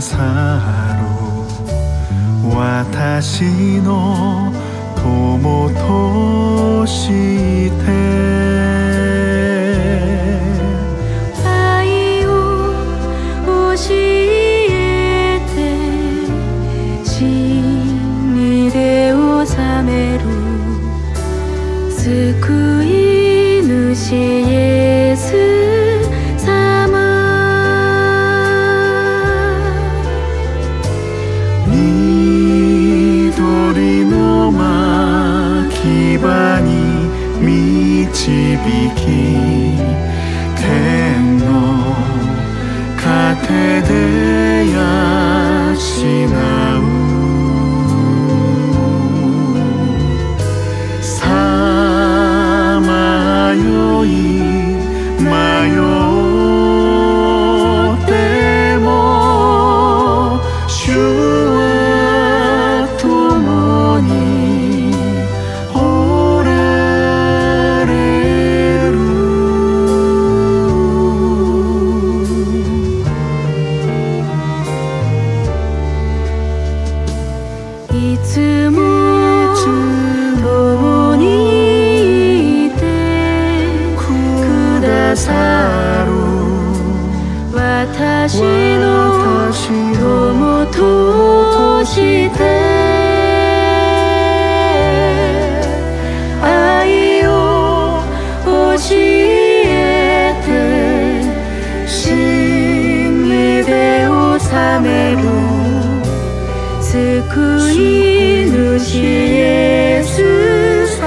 去る私の友として愛を教えてしみで収める救い主イエス導き天の糧で養うさまよい迷っても主は共に私の友として愛を教えて真理で治める救い主イエス様